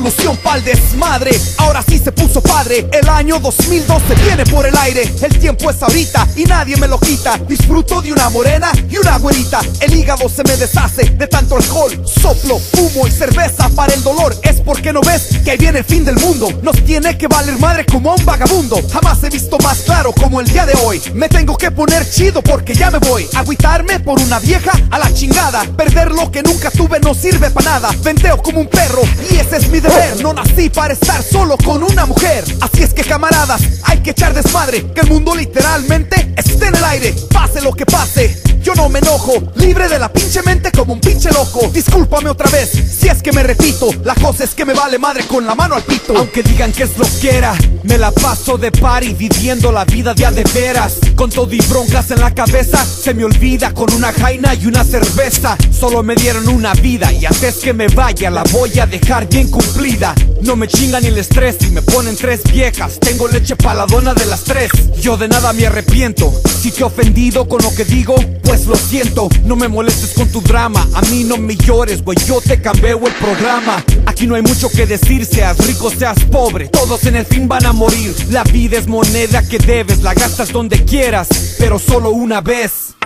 solución pa'l desmadre. Ahora sí se puso padre, el año 2012 viene por el aire. El tiempo es ahorita y nadie me lo quita. Disfruto de una morena y una güerita. El hígado se me deshace de tanto alcohol, soplo, humo y cerveza para el dolor. Es porque no ves que ahí viene el fin del mundo. Nos tiene que valer madre como a un vagabundo. Jamás he visto más claro como el día de hoy. Me tengo que poner chido porque ya me voy. Agüitarme por una vieja a la chingada. Perder lo que nunca tuve no sirve para nada. Venteo como un perro y ese es mi deber. No nací para estar solo con una mujer. Así es que camaradas, hay que echar desmadre, que el mundo literalmente esté en el aire. Pase lo que pase, yo no me enojo, libre de la pinche mente como un pinche loco. Discúlpame otra vez si es que me repito, la cosa es que me vale madre con la mano al pito. Aunque digan que es loquera, me la paso de party viviendo la vida de a de veras. Con todo y broncas en la cabeza, se me olvida con una jaina y una cerveza. Solo me dieron una vida y antes que me vaya la voy a dejar bien cumplida. No me chingan el estrés y me ponen tres viejas. Tengo leche paladona de las tres. Yo de nada me arrepiento. Si te he ofendido con lo que digo, pues lo siento. No me molestes con tu drama, a mí no me llores, güey, yo te cambio el programa. Aquí no hay mucho que decir, seas rico, seas pobre, todos en el fin van a morir. La vida es moneda que debes, la gastas donde quieras, pero solo una vez.